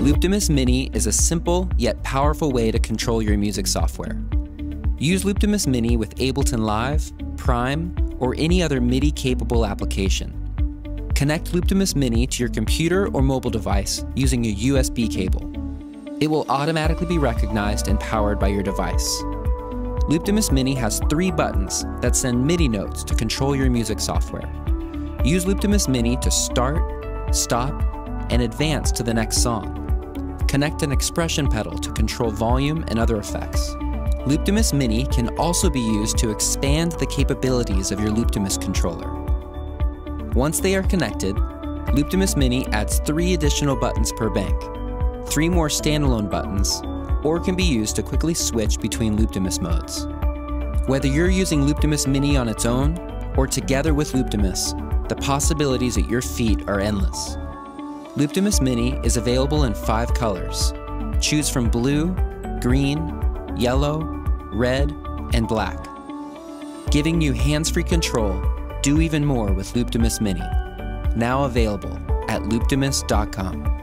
Looptimus Mini is a simple yet powerful way to control your music software. Use Looptimus Mini with Ableton Live, PRIME, or any other MIDI-capable application. Connect Looptimus Mini to your computer or mobile device using a USB cable. It will automatically be recognized and powered by your device. Looptimus Mini has 3 buttons that send MIDI notes to control your music software. Use Looptimus Mini to start, stop, and advance to the next song. Connect an expression pedal to control volume and other effects. Looptimus Mini can also be used to expand the capabilities of your Looptimus controller. Once they are connected, Looptimus Mini adds 3 additional buttons per bank, 3 more standalone buttons, or can be used to quickly switch between Looptimus modes. Whether you're using Looptimus Mini on its own or together with Looptimus, the possibilities at your feet are endless. Looptimus Mini is available in 5 colors. Choose from blue, green, yellow, red, and black, giving you hands-free control. Do even more with Looptimus Mini. Now available at looptimus.com.